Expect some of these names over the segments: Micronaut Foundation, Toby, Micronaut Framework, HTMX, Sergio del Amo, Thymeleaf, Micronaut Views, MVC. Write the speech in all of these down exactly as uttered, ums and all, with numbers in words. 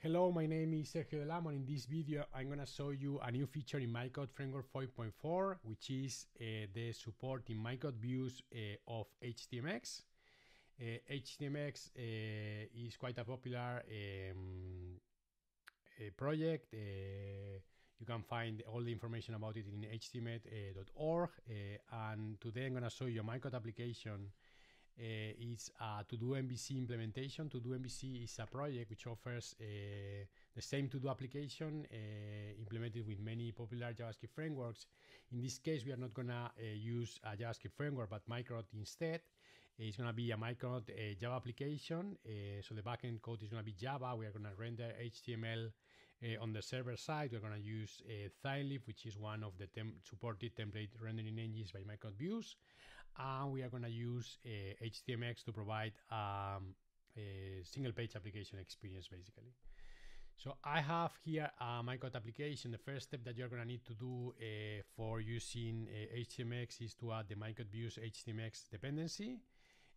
Hello, my name is Sergio del Amo, and in this video I'm going to show you a new feature in Micronaut Framework five point four, which is uh, the support in Micronaut Views uh, of H T M X. Uh, H T M X uh, is quite a popular um, a project. Uh, you can find all the information about it in H T M X dot org, uh, and today I'm going to show you a Micronaut application. Uh, it's a To-Do M V C implementation. To-Do M V C is a project which offers uh, the same To-Do application uh, implemented with many popular JavaScript frameworks. In this case, we are not going to uh, use a JavaScript framework, but Micronaut instead. It's going to be a Micronaut uh, Java application. Uh, so the backend code is going to be Java. We are going to render H T M L uh, on the server side. We're going to use uh, Thymeleaf, which is one of the tem supported template rendering engines by Micronaut Views. And we are going to use uh, H T M X to provide um, a single page application experience, basically. So I have here a Micronaut application. The first step that you're going to need to do uh, for using uh, H T M X is to add the Micronaut Views H T M X dependency.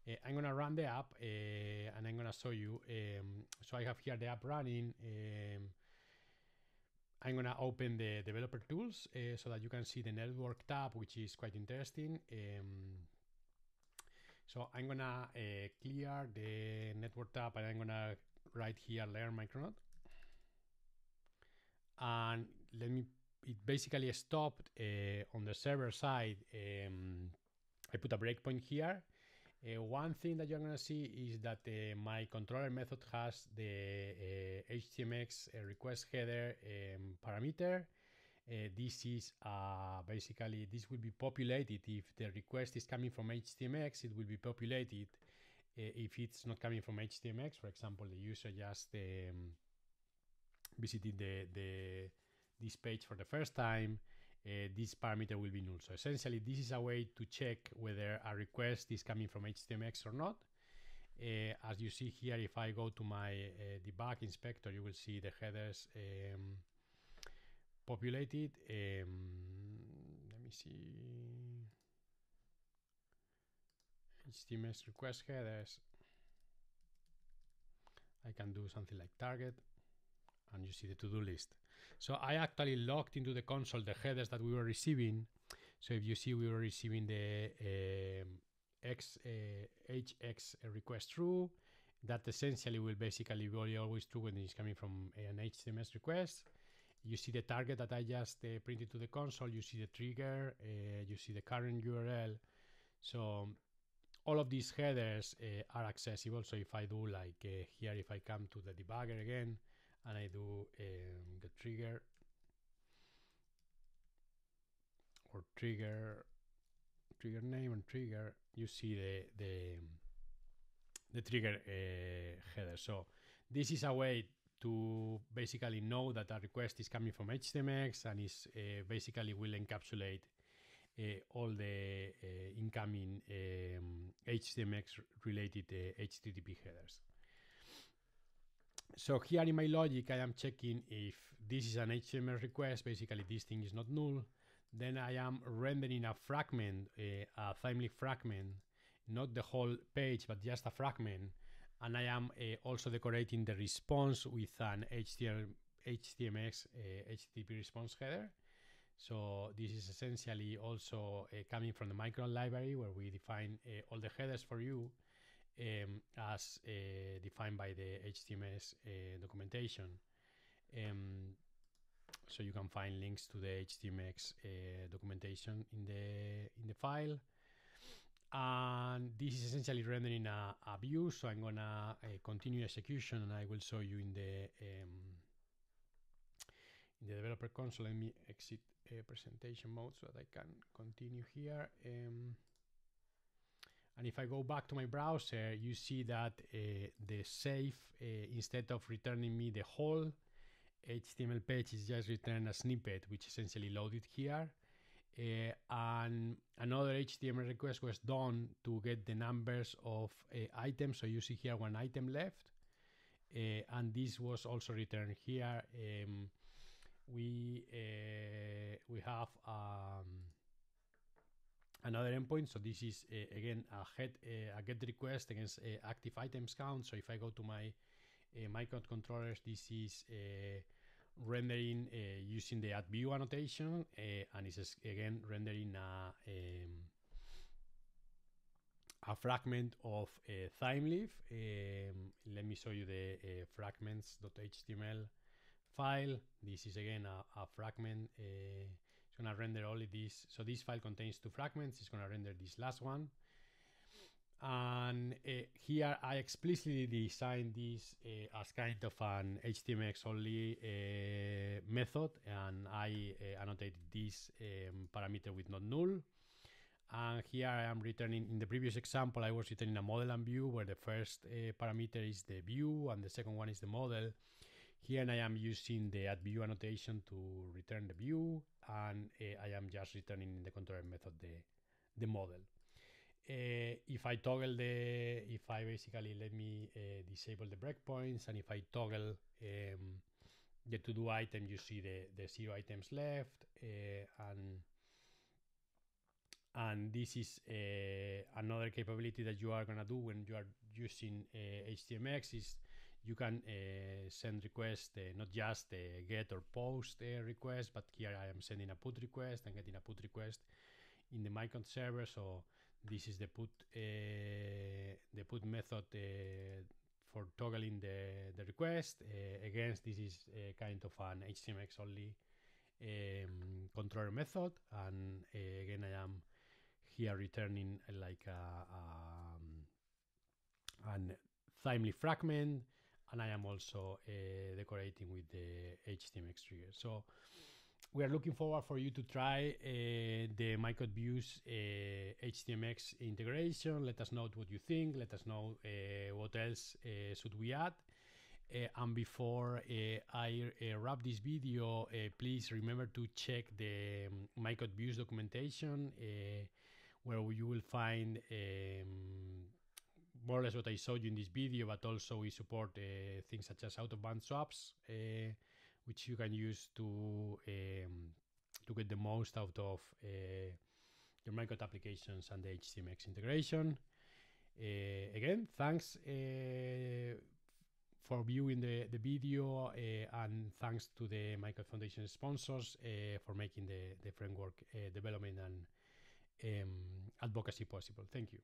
Uh, I'm going to run the app uh, and I'm going to show you. Um, so I have here the app running. Um, I'm going to open the developer tools uh, so that you can see the network tab, which is quite interesting. Um, so I'm going to uh, clear the network tab and I'm going to write here learn Micronaut. And let me, it basically stopped uh, on the server side. Um, I put a breakpoint here. Uh, one thing that you're going to see is that uh, my controller method has the uh, H T M X request header um, parameter. Uh, this is uh, basically, this will be populated. If the request is coming from H T M X, it will be populated. Uh, if it's not coming from H T M X, for example, the user just um, visited the, the, this page for the first time, Uh, this parameter will be null. So essentially, this is a way to check whether a request is coming from H T M X or not. Uh, as you see here, if I go to my uh, debug inspector, you will see the headers um, populated. Um, let me see. H T M X request headers. I can do something like target. And you see the to-do list. So I actually logged into the console the headers that we were receiving. So if you see, we were receiving the um, X, uh, H X request true. That essentially will basically be always true when it's coming from an H T M L request. You see the target that I just uh, printed to the console. You see the trigger. Uh, you see the current U R L. So all of these headers uh, are accessible. So if I do like uh, here, if I come to the debugger again, and I do um, the trigger or trigger trigger name and trigger, you see the the, the trigger uh, header. So this is a way to basically know that a request is coming from H T M X, and is uh, basically will encapsulate uh, all the uh, incoming um, H T M X related uh, H T T P headers. So here in my logic, I am checking if this is an H T M L request. Basically, this thing is not null. Then I am rendering a fragment, a, a Thymeleaf fragment, not the whole page, but just a fragment. And I am uh, also decorating the response with an H T M X, uh, H T T P response header. So this is essentially also uh, coming from the Micronaut library, where we define uh, all the headers for you. Um, as uh, defined by the H T M X uh, documentation. Um, so you can find links to the H T M X uh, documentation in the in the file. And this is essentially rendering a, a view. So I'm gonna uh, continue execution, and I will show you in the um, in the developer console. Let me exit uh, presentation mode so that I can continue here. Um, And if I go back to my browser, you see that uh, the save, uh, instead of returning me the whole H T M L page, is just return a snippet, which essentially loaded here. Uh, and another H T M L request was done to get the numbers of uh, items. So you see here one item left. Uh, and this was also returned here. Um, we, uh, we have... Um, Another endpoint. So this is uh, again a, head, uh, a get request against uh, active items count. So if I go to my uh, Micronaut controllers. This is uh, rendering uh, using the add view annotation, uh, and it's again rendering a, um, a fragment of a Thymeleaf. Um, let me show you the uh, fragments dot H T M L file. This is again a, a fragment. Uh, it's gonna render only this. So this file contains two fragments. It's gonna render this last one. And uh, here I explicitly designed this uh, as kind of an H T M X only uh, method, and I uh, annotated this um, parameter with not null. And here I am returning, in the previous example, I was returning a model and view where the first uh, parameter is the view and the second one is the model. Here I am using the add view annotation to return the view, and uh, I am just returning in the controller method the, the model. Uh, if I toggle the, if I basically let me uh, disable the breakpoints, and if I toggle um, the to-do item, you see the, the zero items left, uh, and and this is uh, another capability that you are gonna do when you are using uh, H T M X is you can uh, send requests, uh, not just uh, get or post a request, but here I am sending a put request and getting a put request in the Micronaut server. So this is the put uh, the put method uh, for toggling the the request. Uh, again, this is uh, kind of an H T M X only um, controller method, and uh, again I am here returning like a, a an Thymeleaf fragment, and I am also uh, decorating with the H T M X trigger. So we are looking forward for you to try uh, the Micronaut Views uh, H T M X integration. Let us know what you think. Let us know uh, what else uh, should we add. Uh, and before uh, I uh, wrap this video, uh, please remember to check the um, Micronaut Views documentation, uh, where you will find um, more or less what I showed you in this video, but also we support uh, things such as out-of-band swaps, uh, which you can use to um, to get the most out of uh, your Micronaut applications and the H T M X integration. Uh, again, thanks uh, for viewing the, the video, uh, and thanks to the Micronaut Foundation sponsors uh, for making the, the framework uh, development and um, advocacy possible. Thank you.